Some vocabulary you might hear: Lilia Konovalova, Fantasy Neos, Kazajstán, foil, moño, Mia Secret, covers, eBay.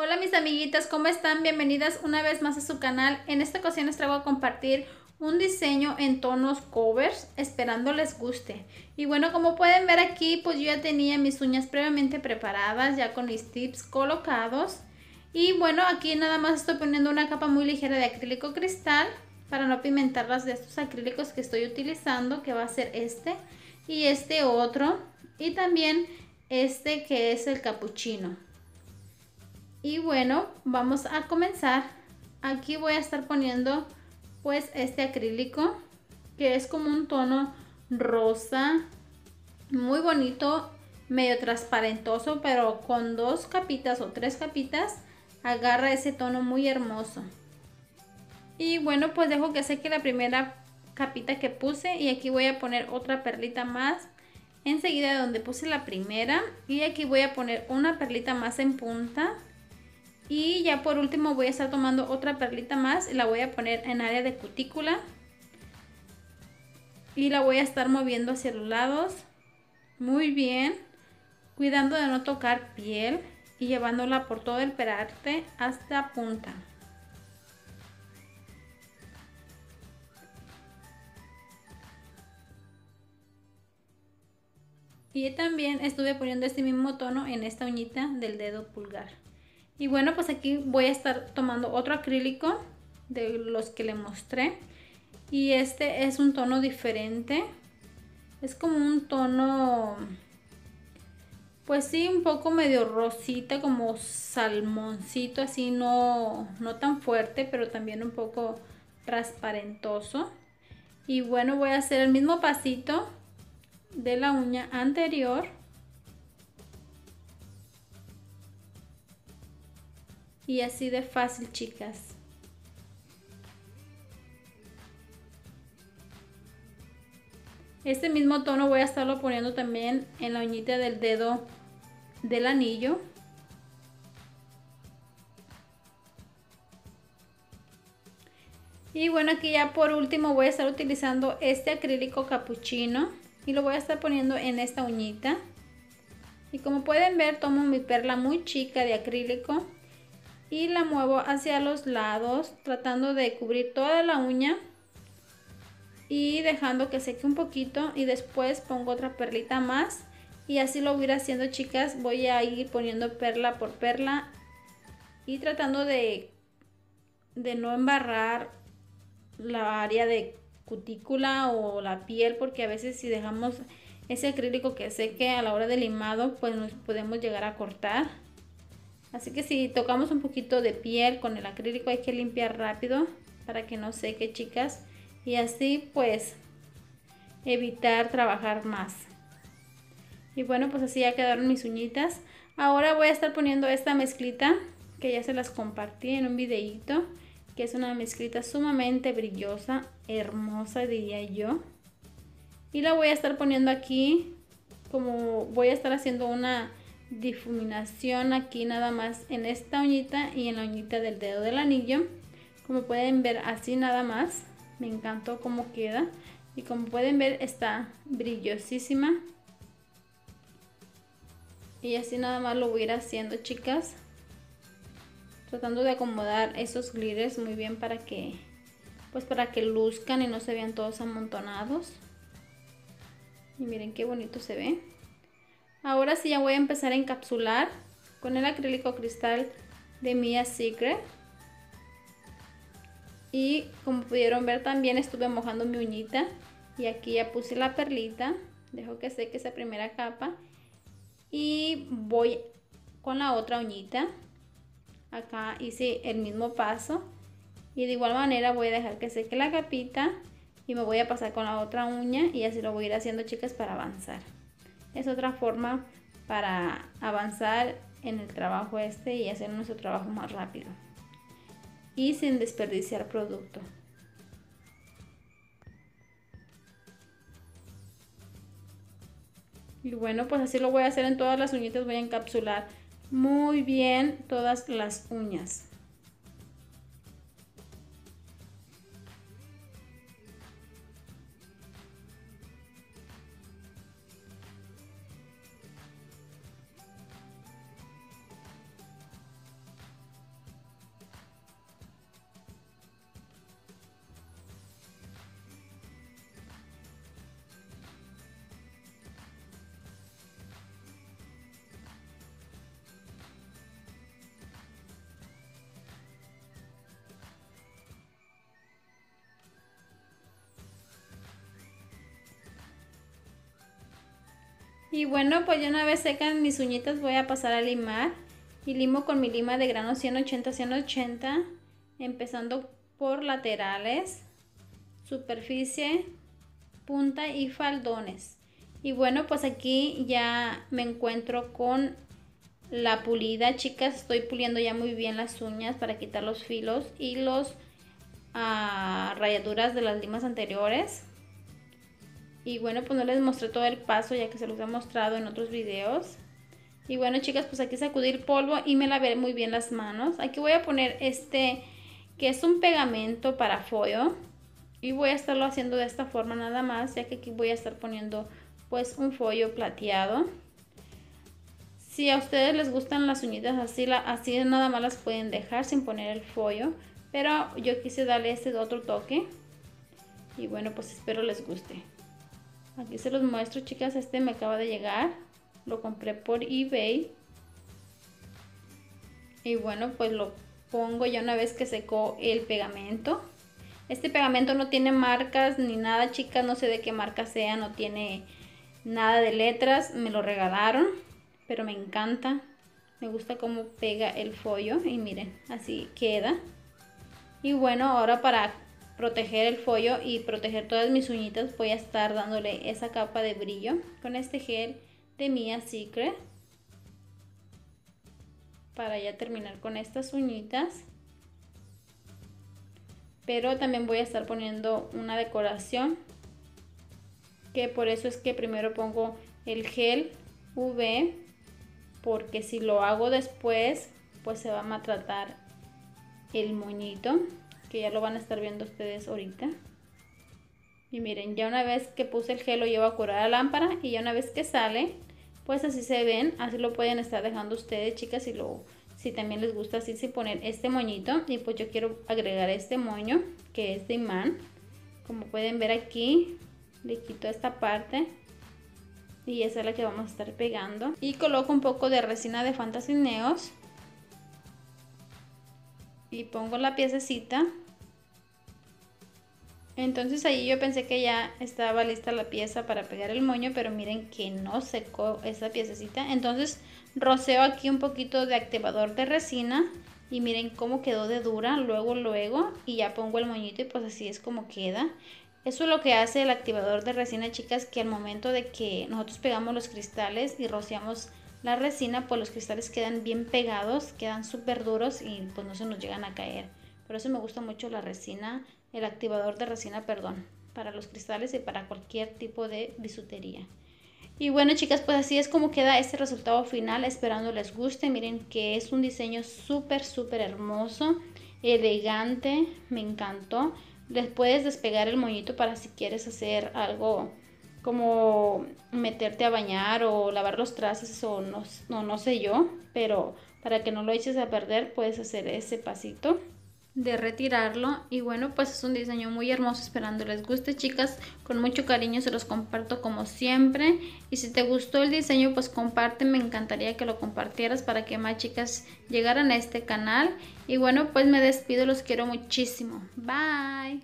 Hola mis amiguitas, ¿cómo están? Bienvenidas una vez más a su canal. En esta ocasión les traigo a compartir un diseño en tonos covers, esperando les guste. Y bueno, como pueden ver aquí, pues yo ya tenía mis uñas previamente preparadas, ya con mis tips colocados. Y bueno, aquí nada más estoy poniendo una capa muy ligera de acrílico cristal, para no pimentarlas de estos acrílicos que estoy utilizando, que va a ser este y este otro, y también este que es el capuchino. Y bueno, vamos a comenzar. Aquí voy a estar poniendo pues este acrílico, que es como un tono rosa muy bonito, medio transparentoso, pero con dos capitas o tres capitas agarra ese tono muy hermoso. Y bueno, pues dejo que seque la primera capita que puse, y aquí voy a poner otra perlita más enseguida de donde puse la primera, y aquí voy a poner una perlita más en punta, y ya por último voy a estar tomando otra perlita más y la voy a poner en área de cutícula, y la voy a estar moviendo hacia los lados muy bien, cuidando de no tocar piel y llevándola por todo el perarte hasta punta. Y también estuve poniendo este mismo tono en esta uñita del dedo pulgar. Y bueno, pues aquí voy a estar tomando otro acrílico de los que le mostré, y este es un tono diferente, es como un tono pues sí, un poco medio rosita, como salmoncito así, no tan fuerte, pero también un poco transparentoso. Y bueno, voy a hacer el mismo pasito de la uña anterior, y así de fácil, chicas. Este mismo tono voy a estarlo poniendo también en la uñita del dedo del anillo. Y bueno, aquí ya por último voy a estar utilizando este acrílico capuchino, y lo voy a estar poniendo en esta uñita. Y como pueden ver, tomo mi perla muy chica de acrílico y la muevo hacia los lados, tratando de cubrir toda la uña y dejando que seque un poquito, y después pongo otra perlita más, y así lo voy a ir haciendo, chicas. Voy a ir poniendo perla por perla y tratando de no embarrar la área de cutícula o la piel, porque a veces si dejamos ese acrílico que seque a la hora del limado, pues nos podemos llegar a cortar. Así que si tocamos un poquito de piel con el acrílico, hay que limpiar rápido para que no seque, chicas, y así pues evitar trabajar más. Y bueno, pues así ya quedaron mis uñitas. Ahora voy a estar poniendo esta mezclita que ya se las compartí en un videíto, que es una mezclita sumamente brillosa, hermosa diría yo, y la voy a estar poniendo aquí. Como voy a estar haciendo una difuminación aquí nada más en esta uñita y en la uñita del dedo del anillo, como pueden ver, así nada más. Me encantó cómo queda, y como pueden ver, está brillosísima, y así nada más lo voy a ir haciendo, chicas, tratando de acomodar esos glitters muy bien para que pues para que luzcan y no se vean todos amontonados. Y miren qué bonito se ve. Ahora sí ya voy a empezar a encapsular con el acrílico cristal de Mia Secret, y como pudieron ver también estuve mojando mi uñita, y aquí ya puse la perlita, dejo que seque esa primera capa y voy con la otra uñita. Acá hice el mismo paso, y de igual manera voy a dejar que seque la capita y me voy a pasar con la otra uña, y así lo voy a ir haciendo, chicas, para avanzar. Es otra forma para avanzar en el trabajo este y hacer nuestro trabajo más rápido y sin desperdiciar producto. Y bueno, pues así lo voy a hacer en todas las uñitas. Voy a encapsular muy bien todas las uñas. Y bueno, pues ya una vez secan mis uñitas voy a pasar a limar. Y limo con mi lima de grano 180-180, empezando por laterales, superficie, punta y faldones. Y bueno, pues aquí ya me encuentro con la pulida, chicas. Estoy puliendo ya muy bien las uñas para quitar los filos y los rayaduras de las limas anteriores. Y bueno, pues no les mostré todo el paso ya que se los he mostrado en otros videos. Y bueno, chicas, pues aquí sacudir polvo y me lavé muy bien las manos. Aquí voy a poner este que es un pegamento para folio y voy a estarlo haciendo de esta forma nada más, ya que aquí voy a estar poniendo pues un folio plateado. Si a ustedes les gustan las uñitas así, así nada más las pueden dejar sin poner el folio, pero yo quise darle este otro toque y bueno, pues espero les guste. Aquí se los muestro, chicas. Este me acaba de llegar, lo compré por eBay y bueno, pues lo pongo ya una vez que secó el pegamento. Este pegamento no tiene marcas ni nada, chicas, no sé de qué marca sea, no tiene nada de letras, me lo regalaron, pero me encanta, me gusta cómo pega el folio y miren, así queda. Y bueno, ahora para proteger el folio y proteger todas mis uñitas voy a estar dándole esa capa de brillo con este gel de Mia Secret para ya terminar con estas uñitas. Pero también voy a estar poniendo una decoración, que por eso es que primero pongo el gel UV, porque si lo hago después pues se va a maltratar el moñito, que ya lo van a estar viendo ustedes ahorita. Y miren, ya una vez que puse el gel lo llevo a curar a la lámpara y ya una vez que sale pues así se ven, así lo pueden estar dejando ustedes, chicas, y lo... Si también les gusta así, si poner este moñito. Y pues yo quiero agregar este moño que es de imán. Como pueden ver aquí, le quito esta parte. Y esa es la que vamos a estar pegando. Y coloco un poco de resina de Fantasy Neos. Y pongo la piececita. Entonces ahí yo pensé que ya estaba lista la pieza para pegar el moño, pero miren que no secó esa piececita. Entonces roceo aquí un poquito de activador de resina y miren cómo quedó de dura, luego y ya pongo el moñito y pues así es como queda. Eso es lo que hace el activador de resina, chicas, que al momento de que nosotros pegamos los cristales y rociamos la resina, pues los cristales quedan bien pegados, quedan súper duros y pues no se nos llegan a caer. Por eso me gusta mucho la resina. El activador de resina, perdón, para los cristales y para cualquier tipo de bisutería. Y bueno, chicas, pues así es como queda este resultado final, esperando les guste. Miren que es un diseño súper hermoso, elegante, me encantó. Les puedes despegar el moñito para si quieres hacer algo como meterte a bañar o lavar los trastes o no sé yo, pero para que no lo eches a perder puedes hacer ese pasito de retirarlo. Y bueno, pues es un diseño muy hermoso, esperando les guste, chicas. Con mucho cariño se los comparto como siempre, y si te gustó el diseño pues comparte, me encantaría que lo compartieras para que más chicas llegaran a este canal. Y bueno, pues me despido, los quiero muchísimo, bye.